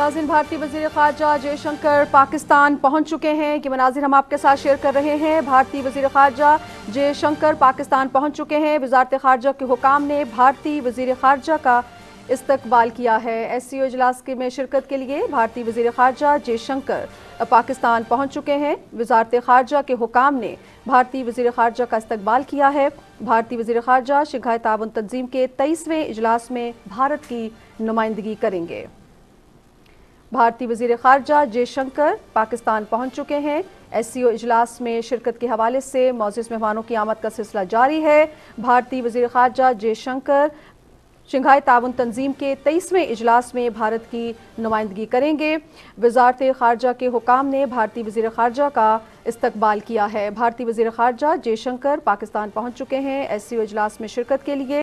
नाज़रीन, भारतीय वज़ीर ख़ारजा जयशंकर पाकिस्तान पहुंच चुके हैं। कि मनाज़िर हम आपके साथ शेयर कर रहे हैं। भारतीय वज़ीर ख़ारजा जयशंकर पाकिस्तान पहुंच चुके हैं। वज़ारत ख़ारजा के हुकाम ने भारतीय वज़ीर ख़ारजा का इस्तकबाल किया है। SCO इजलास में शिरकत के लिए भारतीय वज़ीर ख़ारजा जयशंकर पाकिस्तान पहुंच चुके हैं। वज़ारत ख़ारजा के हुकाम ने भारतीय वज़ीर ख़ारजा का इस्तकबाल किया है। भारतीय वज़ीर ख़ारजा शंघाई सहयोग तंजीम के 23वें इजलास में भारत की नुमाइंदगी करेंगे। भारतीय वज़ीर ख़ारजा जयशंकर पाकिस्तान पहुंच चुके हैं। SCO इजलास में शिरकत के हवाले से मौजूद मेहमानों की आमद का सिलसिला जारी है। भारतीय वज़ीर ख़ारजा जयशंकर शंघाई ताउन तंजीम के 23वें इजलास में भारत की नुमाइंदगी करेंगे। वज़ारत ख़ारजा के हुकाम ने भारतीय वज़ीर ख़ारजा का इस्तकबाल किया है। भारतीय वज़ीर ख़ारजा जयशंकर पाकिस्तान पहुंच चुके हैं। SCO इजलास में शिरकत के लिए